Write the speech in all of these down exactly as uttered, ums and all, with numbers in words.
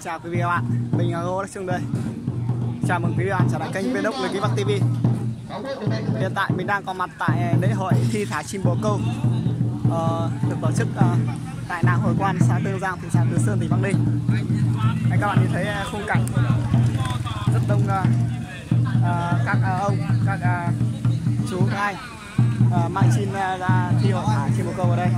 Xin chào quý vị và các bạn, mình là Ngô Đức Trung đây. Chào mừng quý vị và các bạn trở lại kênh vê đê đê Lý Văn Tý ti vi. Hiện tại mình đang có mặt tại lễ hội thi thả chim bồ câu uh, được tổ chức uh, tại Nàng Hội Quan, xã Tương Giang, thị xã Từ Sơn, tỉnh Bắc Ninh. Đấy, các bạn nhìn thấy khung cảnh rất đông uh, uh, các uh, ông, các uh, chú, các anh uh, mang chim uh, ra thi hội thả chim bồ câu ở đây.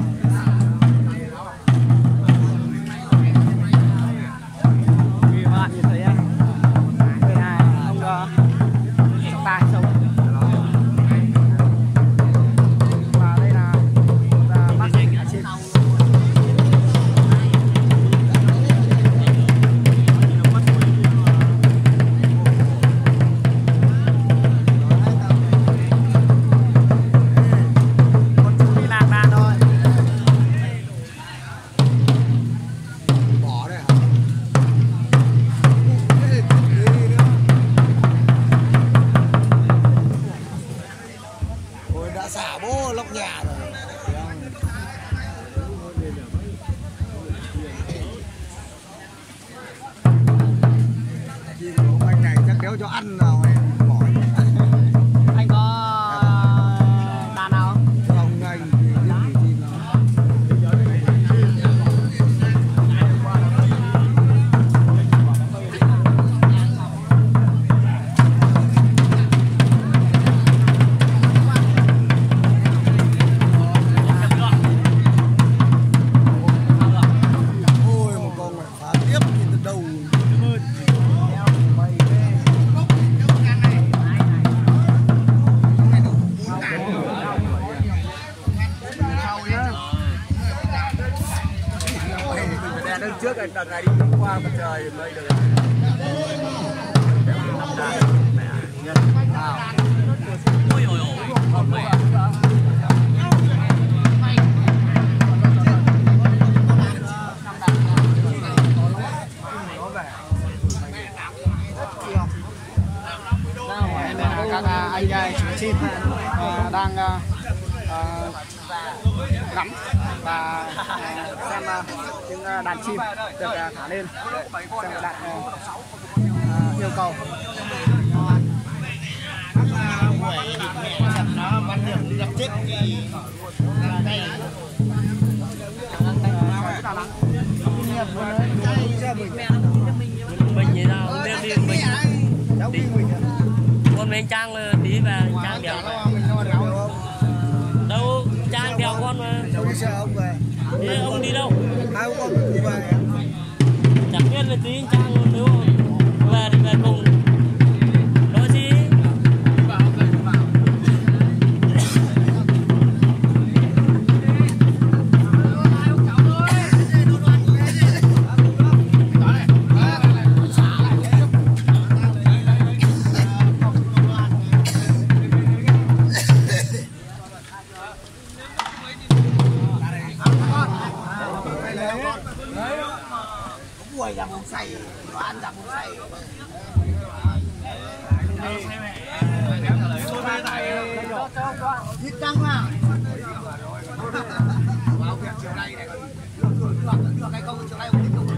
Xả bố lóc nhà rồi. Anh này chắc kéo cho ăn nào em. Anh có đàn nào không? Không anh. Đằng trước anh đằng này đi qua mặt trời mây được. Ôi ôi ôi. Các anh chú chim uh, đang uh, ngắm và uh, xem uh, những uh, đàn chim được uh, thả lên, xem đạt uh, uh, yêu cầu. Mình như nào đem đi mình. Con mình trang tí và trang đèo. Đâu trang đèo con mà. Đi ông đi đâu? Chẳng biết là tí trang nếu về thì về cùng. Nói gì? Quay ra vùng xay, nó ăn ra vùng xay. Đi tăng nào. Vào việc chiều nay này. Được hay không? Chiều nay không tiếp tục.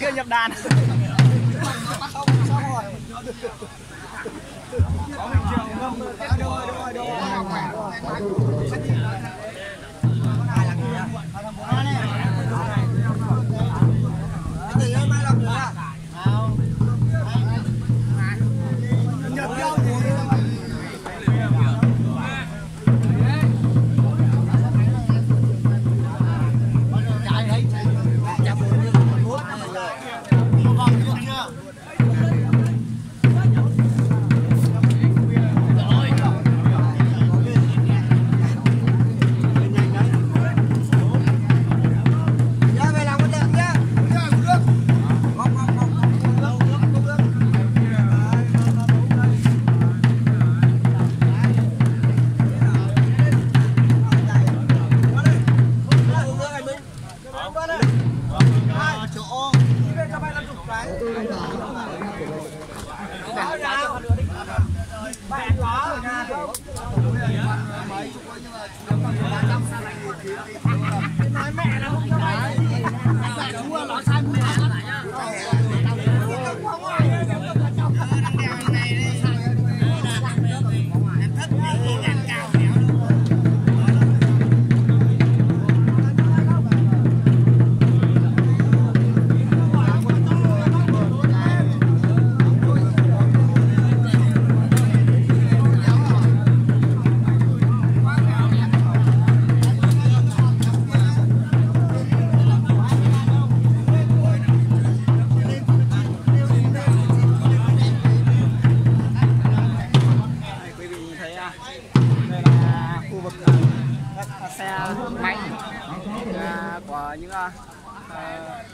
Kia nhập đàn.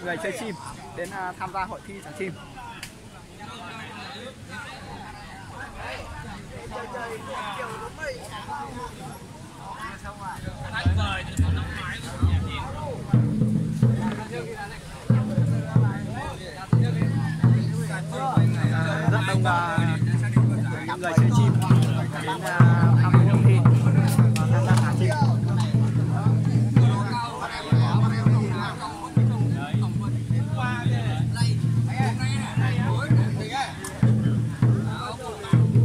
Người chơi chim đến tham gia hội thi thả chim. À, rất đông những người chơi chim đến tham gia hội thi và tham gia thả chim. Hãy subscribe cho kênh Ngô Đức Trung để không bỏ lỡ những video hấp dẫn.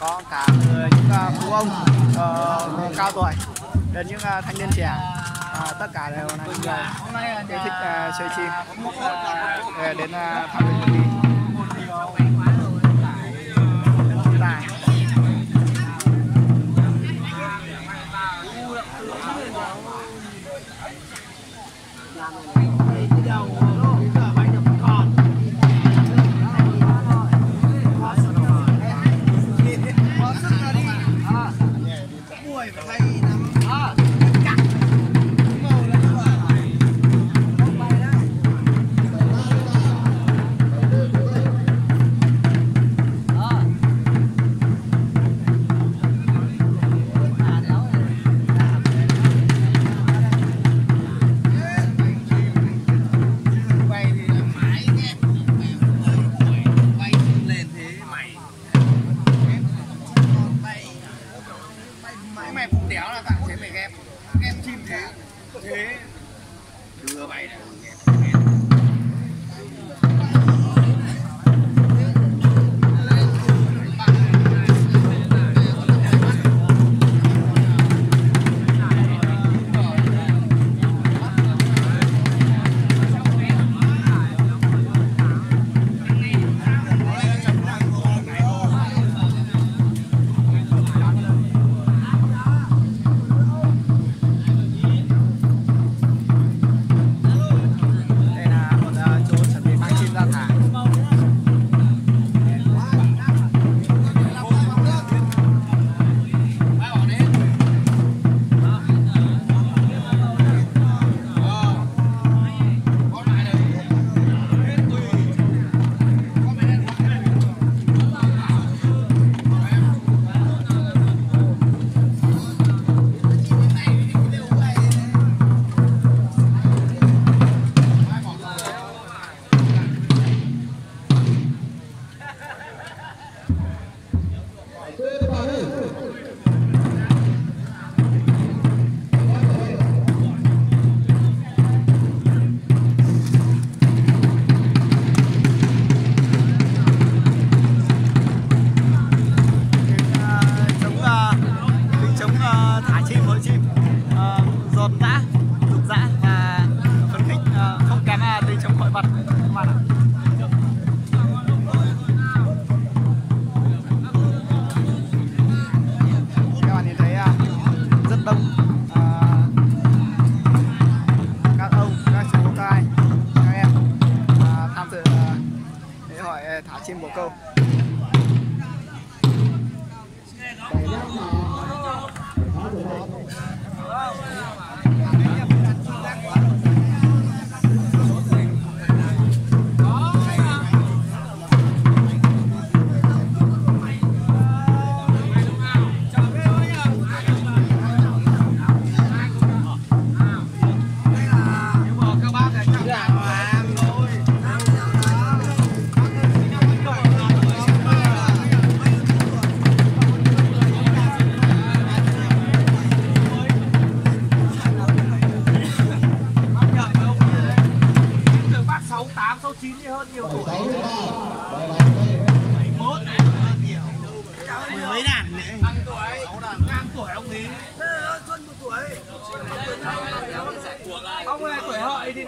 Có cả người, những uh, phụ ông uh, cao tuổi đến những uh, thanh niên trẻ, uh, tất cả đều là những người yêu thích uh, chơi chim để đến uh, tham dự cuộc thi. Thank you.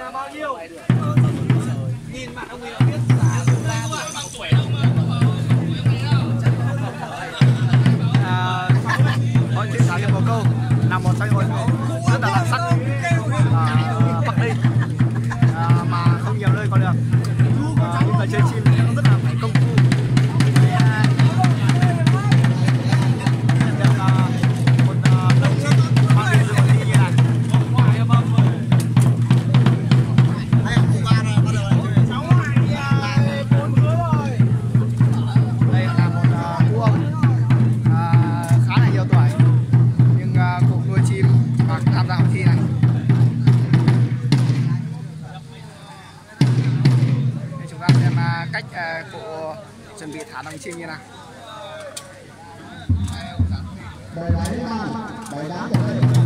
là bao nhiêu? Nhìn mặt ông ấy biết giá bằng tuổi ông Hội Chữ Thảo Hiệp Bồ Câu là một trong hội mẫu rất là đặc sắc ở Bắc Ninh mà không nhiều nơi còn được. Những người chơi chim cũng rất là phải công phu. Chuẩn bị thả đồng chim như nào. Bài đá nha, bài đá rồi.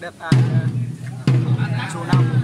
Được à, chú năm